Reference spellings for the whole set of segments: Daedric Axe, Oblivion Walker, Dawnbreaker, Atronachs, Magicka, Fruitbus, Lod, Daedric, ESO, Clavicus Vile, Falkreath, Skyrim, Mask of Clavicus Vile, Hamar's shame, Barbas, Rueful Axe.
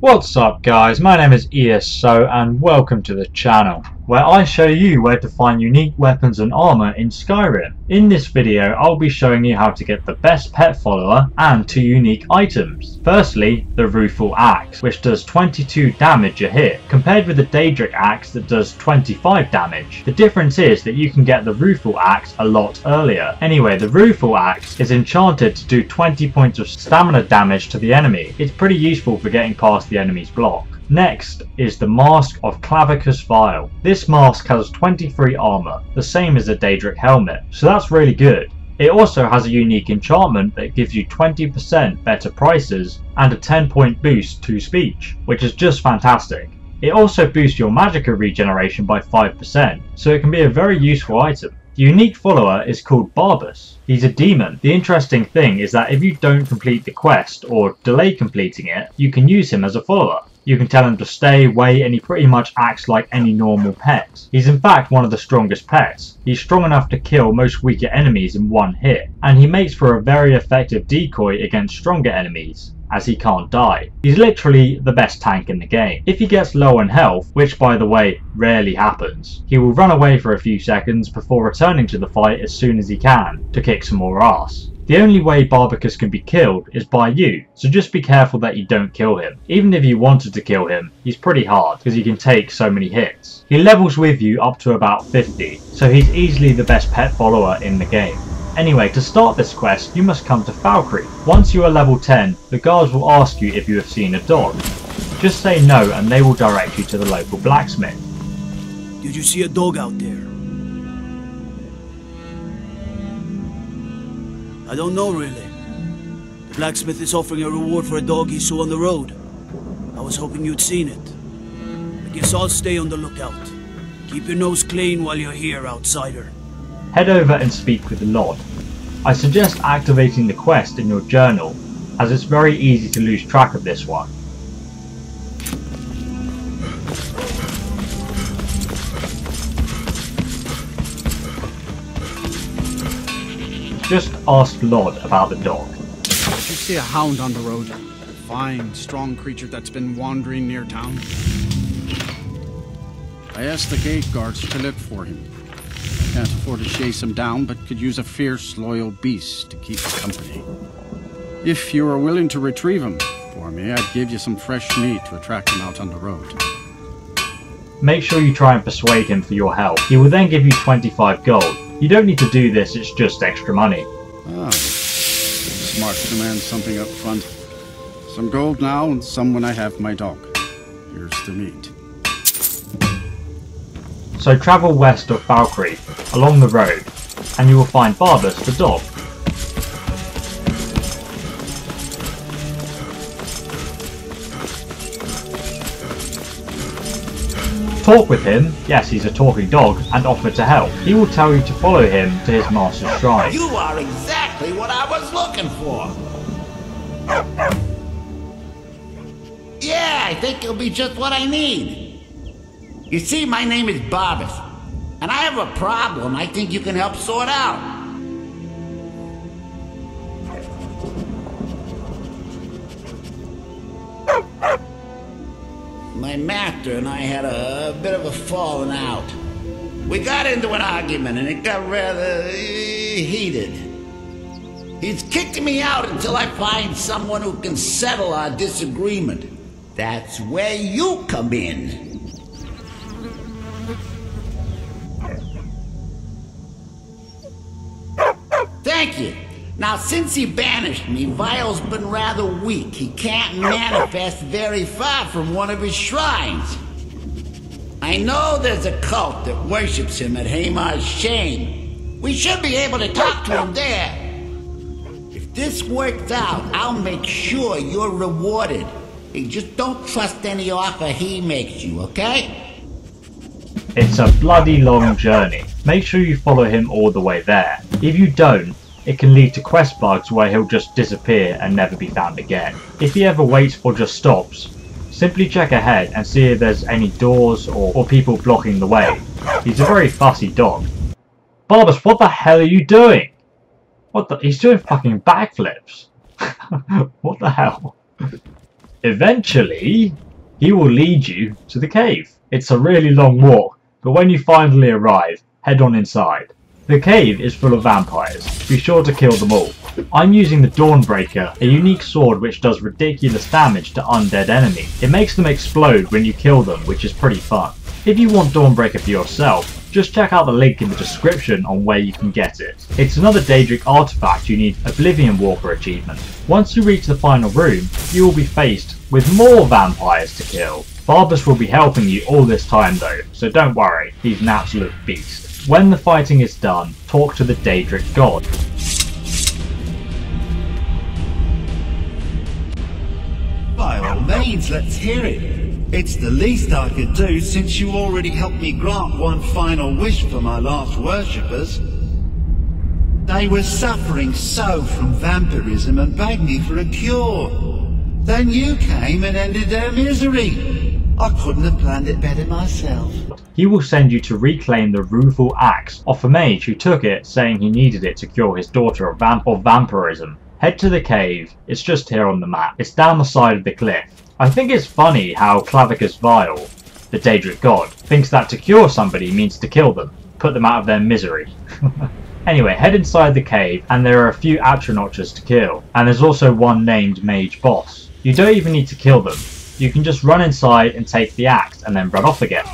What's up guys, my name is ESO and welcome to the channel, where I show you where to find unique weapons and armour in Skyrim. In this video I'll be showing you how to get the best pet follower and 2 unique items. Firstly, the Rueful Axe, which does 22 damage a hit, compared with the Daedric Axe that does 25 damage. The difference is that you can get the Rueful Axe a lot earlier. Anyway, the Rueful Axe is enchanted to do 20 points of stamina damage to the enemy. It's pretty useful for getting past the enemy's block. Next is the Mask of Clavicus Vile. This mask has 23 armour, the same as the Daedric helmet, so that's really good. It also has a unique enchantment that gives you 20% better prices and a 10 point boost to speech, which is just fantastic. It also boosts your magicka regeneration by 5%, so it can be a very useful item. The unique follower is called Barbas. He's a demon. The interesting thing is that if you don't complete the quest or delay completing it, you can use him as a follower. You can tell him to stay, wait, and he pretty much acts like any normal pet. He's in fact one of the strongest pets. He's strong enough to kill most weaker enemies in one hit, and he makes for a very effective decoy against stronger enemies, as he can't die. He's literally the best tank in the game. If he gets low on health, which by the way rarely happens, he will run away for a few seconds before returning to the fight as soon as he can to kick some more ass. The only way Barbicus can be killed is by you, so just be careful that you don't kill him. Even if you wanted to kill him, he's pretty hard because he can take so many hits. He levels with you up to about 50, so he's easily the best pet follower in the game. Anyway, to start this quest, you must come to Falkreath. Once you are level 10, the guards will ask you if you have seen a dog. Just say no and they will direct you to the local blacksmith. Did you see a dog out there? I don't know really. The blacksmith is offering a reward for a dog he saw on the road. I was hoping you'd seen it. I guess I'll stay on the lookout. Keep your nose clean while you're here, outsider. Head over and speak with Lod. I suggest activating the quest in your journal, as it's very easy to lose track of this one. Just ask Lod about the dog. Did you see a hound on the road? A fine, strong creature that's been wandering near town. I asked the gate guards to look for him. Can't afford to chase him down, but could use a fierce, loyal beast to keep company. If you are willing to retrieve him for me, I'd give you some fresh meat to attract him out on the road. Make sure you try and persuade him for your help. He will then give you 25 gold. You don't need to do this, it's just extra money. Ah, smart to demand something up front. Some gold now and some when I have my dog. Here's the meat. So travel west of Falkreath, along the road, and you will find Barbas the dog. Talk with him, yes he's a talking dog, and offer to help. He will tell you to follow him to his master's shrine. You are exactly what I was looking for! Yeah, I think you'll be just what I need. You see, my name is Barbas, and I have a problem I think you can help sort out. My master and I had a bit of a falling out. We got into an argument, and it got rather heated. He's kicked me out until I find someone who can settle our disagreement. That's where you come in. Thank you. Now, since he banished me, Vile's been rather weak. He can't manifest very far from one of his shrines. I know there's a cult that worships him at Hamar's shame. We should be able to talk to him there. If this works out, I'll make sure you're rewarded. Hey, just don't trust any offer he makes you, okay? It's a bloody long journey. Make sure you follow him all the way there. If you don't, it can lead to quest bugs where he'll just disappear and never be found again. If he ever waits or just stops, simply check ahead and see if there's any doors or people blocking the way. He's a very fussy dog. Barbas, what the hell are you doing? He's doing fucking backflips. What the hell? Eventually, he will lead you to the cave. It's a really long walk, but when you finally arrive, head on inside. The cave is full of vampires. Be sure to kill them all. I'm using the Dawnbreaker, a unique sword which does ridiculous damage to undead enemies. It makes them explode when you kill them, which is pretty fun. If you want Dawnbreaker for yourself, just check out the link in the description on where you can get it. It's another Daedric artifact you need Oblivion Walker achievement. Once you reach the final room, you will be faced with more vampires to kill. Barbas will be helping you all this time though, so don't worry, he's an absolute beast. When the fighting is done, talk to the Daedric god. By all means, let's hear it. It's the least I could do since you already helped me grant one final wish for my last worshippers. They were suffering so from vampirism and begged me for a cure. Then you came and ended their misery. I couldn't have planned it better myself. He will send you to reclaim the Rueful Axe off a mage who took it, saying he needed it to cure his daughter of vampirism. Head to the cave, it's just here on the map. It's down the side of the cliff. I think it's funny how Clavicus Vile, the Daedric god, thinks that to cure somebody means to kill them, put them out of their misery. Anyway, head inside the cave and there are a few Atronachs to kill, and there's also one named Mage Boss. You don't even need to kill them, you can just run inside and take the axe and then run off again.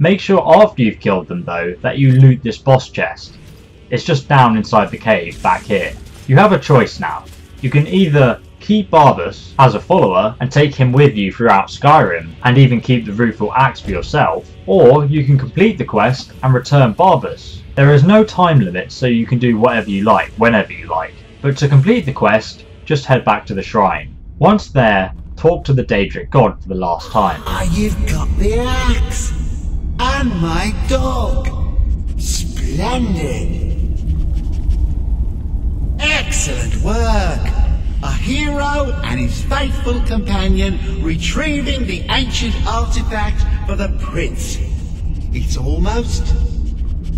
Make sure after you've killed them though, that you loot this boss chest. It's just down inside the cave, back here. You have a choice now. You can either keep Barbas as a follower and take him with you throughout Skyrim, and even keep the Rueful Axe for yourself, or you can complete the quest and return Barbas. There is no time limit, so you can do whatever you like, whenever you like. But to complete the quest, just head back to the shrine. Once there, talk to the Daedric god for the last time. Ah, you've got the axe! And my dog! Splendid! Excellent work! A hero and his faithful companion retrieving the ancient artifact for the prince. It's almost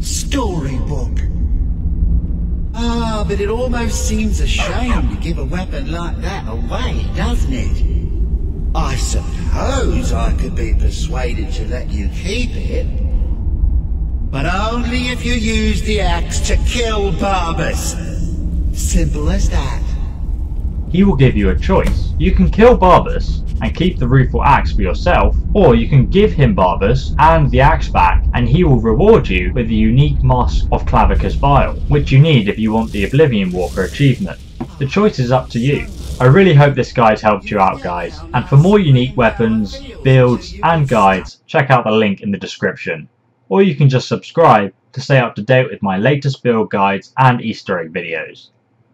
storybook. Ah, but it almost seems a shame to give a weapon like that away, doesn't it? I suppose I could be persuaded to let you keep it, but only if you use the axe to kill Barbas. Simple as that. He will give you a choice. You can kill Barbas and keep the Rueful Axe for yourself, or you can give him Barbas and the axe back, and he will reward you with the unique Mask of Clavicus Vile, which you need if you want the Oblivion Walker achievement. The choice is up to you. I really hope this guide helped you out, guys, and for more unique weapons, builds and guides, check out the link in the description. Or you can just subscribe to stay up to date with my latest build guides and Easter egg videos.